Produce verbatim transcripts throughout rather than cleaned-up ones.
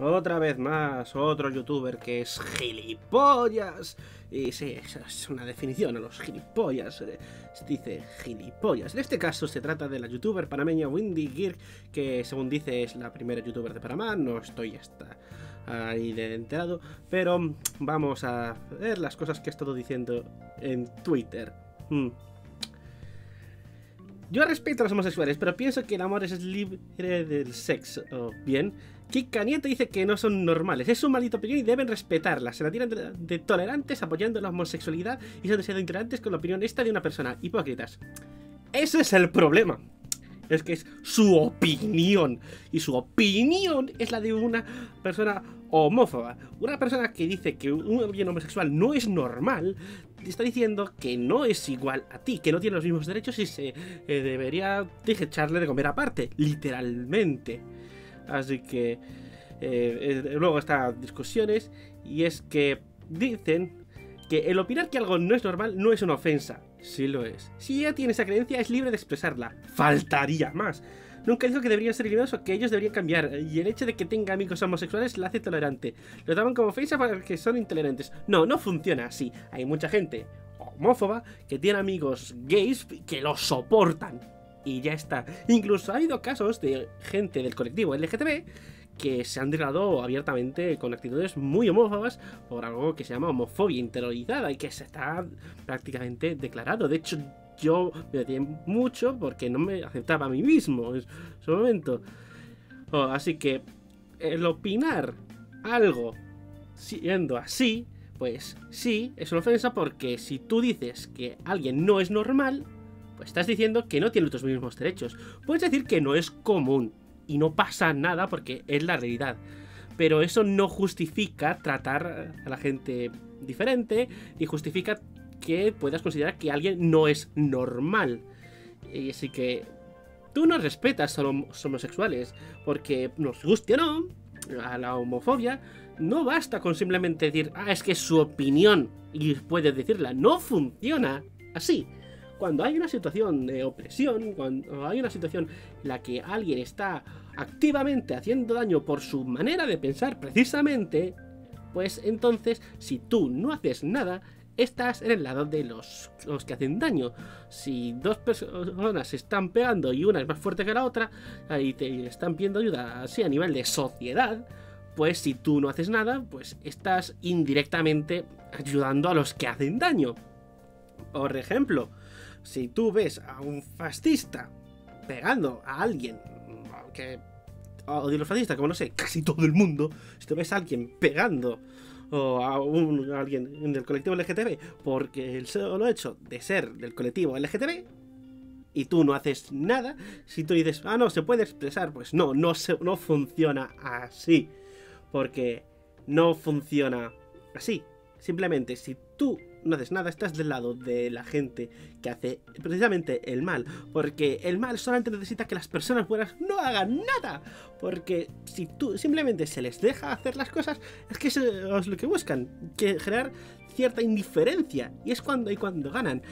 Otra vez más, otro youtuber que es gilipollas. Y sí, esa es una definición a los gilipollas. Se dice gilipollas. En este caso se trata de la youtuber panameña Windy Girk, que según dice es la primera youtuber de Panamá. No estoy hasta ahí de enterado, pero vamos a ver las cosas que he estado diciendo en Twitter. Hmm. Yo respeto a los homosexuales, pero pienso que el amor es libre del sexo. Oh, bien. Kika Nieto dice que no son normales. Es su maldita opinión y deben respetarla. Se la tiran de, de tolerantes apoyando la homosexualidad y son demasiado intolerantes con la opinión esta de una persona. Hipócritas. Ese es el problema. Es que es su opinión. Y su opinión es la de una persona homófoba. Una persona que dice que un bien homosexual no es normal, te está diciendo que no es igual a ti, que no tiene los mismos derechos y se eh, debería echarle de comer aparte, literalmente. Así que eh, eh, luego están discusiones y es que dicen que el opinar que algo no es normal no es una ofensa. Sí lo es. Si ella tiene esa creencia, es libre de expresarla. Faltaría más. Nunca dijo que deberían ser eliminados o que ellos deberían cambiar. Y el hecho de que tenga amigos homosexuales la hace tolerante. Lo toman como ofensa porque son intolerantes. No, no funciona así. Hay mucha gente homófoba que tiene amigos gays que los soportan. Y ya está. Incluso ha habido casos de gente del colectivo L G T B que se han degradado abiertamente con actitudes muy homófobas por algo que se llama homofobia interiorizada y que se está prácticamente declarado. De hecho, yo me metí mucho porque no me aceptaba a mí mismo en su momento. Oh, así que el opinar algo siendo así, pues sí, es una ofensa, porque si tú dices que alguien no es normal, pues estás diciendo que no tiene los mismos derechos. Puedes decir que no es común y no pasa nada porque es la realidad, pero eso no justifica tratar a la gente diferente ni justifica que puedas considerar que alguien no es normal. Y así que tú no respetas a los homosexuales, porque nos guste o no a la homofobia, no basta con simplemente decir, ah, es que es su opinión y puedes decirla. No funciona así. Cuando hay una situación de opresión, cuando hay una situación en la que alguien está activamente haciendo daño por su manera de pensar precisamente, pues entonces, si tú no haces nada, estás en el lado de los, los que hacen daño. Si dos personas se están pegando y una es más fuerte que la otra y te están pidiendo ayuda así a nivel de sociedad, pues si tú no haces nada, pues estás indirectamente ayudando a los que hacen daño. Por ejemplo, si tú ves a un fascista pegando a alguien que odia a los fascistas, como no sé, casi todo el mundo, si tú ves a alguien pegando o a, un, a alguien del colectivo L G T B porque el solo hecho de ser del colectivo L G T B y tú no haces nada, si tú dices, ah, no, se puede expresar, pues no, no, se, no funciona así, porque no funciona así. Simplemente, si tú no haces nada, estás del lado de la gente que hace precisamente el mal, porque el mal solamente necesita que las personas buenas no hagan nada, porque si tú simplemente se les deja hacer las cosas, es que eso es lo que buscan, que generar cierta indiferencia, y es cuando y cuando ganan.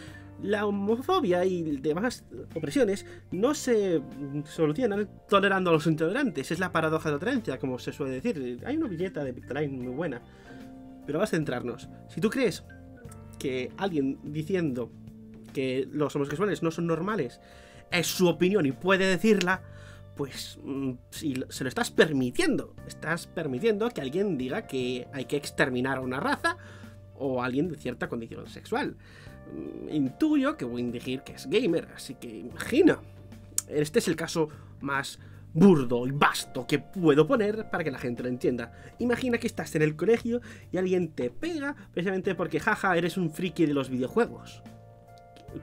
La homofobia y demás opresiones no se solucionan tolerando a los intolerantes. Es la paradoja de la tolerancia, como se suele decir. Hay una viñeta de Pictoline muy buena, pero vas a centrarnos. Si tú crees que alguien diciendo que los homosexuales no son normales es su opinión y puede decirla, pues si se lo estás permitiendo, estás permitiendo que alguien diga que hay que exterminar a una raza o a alguien de cierta condición sexual. Intuyo que voy a decir que es gamer, así que imagina. Este es el caso más burdo y vasto que puedo poner para que la gente lo entienda. Imagina que estás en el colegio y alguien te pega precisamente porque jaja, eres un friki de los videojuegos.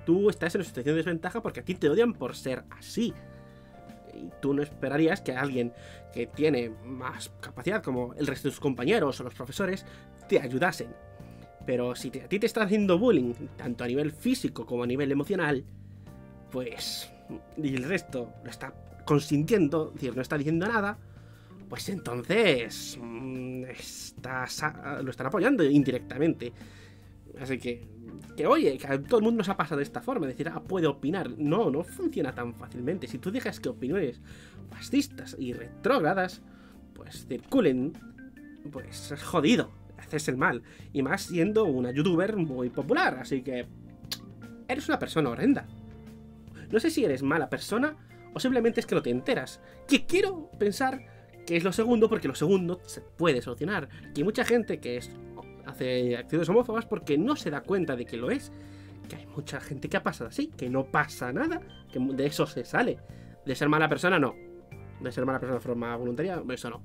Tú estás en una situación de desventaja porque a ti te odian por ser así. Y tú no esperarías que alguien que tiene más capacidad, como el resto de tus compañeros o los profesores, te ayudasen. Pero si te, a ti te está haciendo bullying, tanto a nivel físico como a nivel emocional, pues... y el resto lo está consintiendo, es decir, no está diciendo nada, pues entonces estás, lo están apoyando indirectamente. Así que, que oye, que a todo el mundo nos ha pasado de esta forma, decir, ah, puede opinar. No, no funciona tan fácilmente. Si tú dejas que opiniones fascistas y retrógradas pues circulen, pues es jodido hacerse el mal, y más siendo una youtuber muy popular, así que eres una persona horrenda. No sé si eres mala persona o simplemente es que no te enteras, que quiero pensar que es lo segundo, porque lo segundo se puede solucionar, que hay mucha gente que es, hace acciones homófobas porque no se da cuenta de que lo es, que hay mucha gente que ha pasado así, que no pasa nada, que de eso se sale. De ser mala persona, no. De ser mala persona de forma voluntaria, eso no.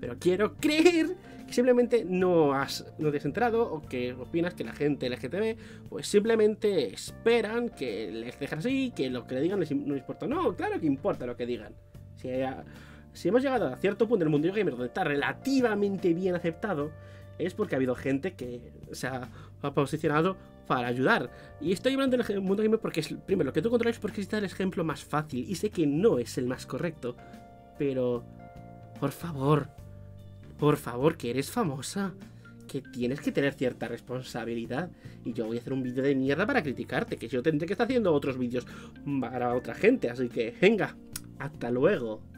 Pero quiero creer que simplemente no, has, no te has enterado, o que opinas que la gente L G T B pues simplemente esperan que les dejan así, que lo que le digan les no les importa. No, claro que importa lo que digan. Si, haya, si hemos llegado a cierto punto en el mundillo gamer donde está relativamente bien aceptado, es porque ha habido gente que se ha, ha posicionado para ayudar. Y estoy hablando del mundo gamer porque es, primero, lo que tú controlas, porque este es el ejemplo más fácil, y sé que no es el más correcto, pero por favor, por favor, que eres famosa, que tienes que tener cierta responsabilidad, y yo voy a hacer un vídeo de mierda para criticarte, que yo tendré que estar haciendo otros vídeos para otra gente, así que venga, hasta luego.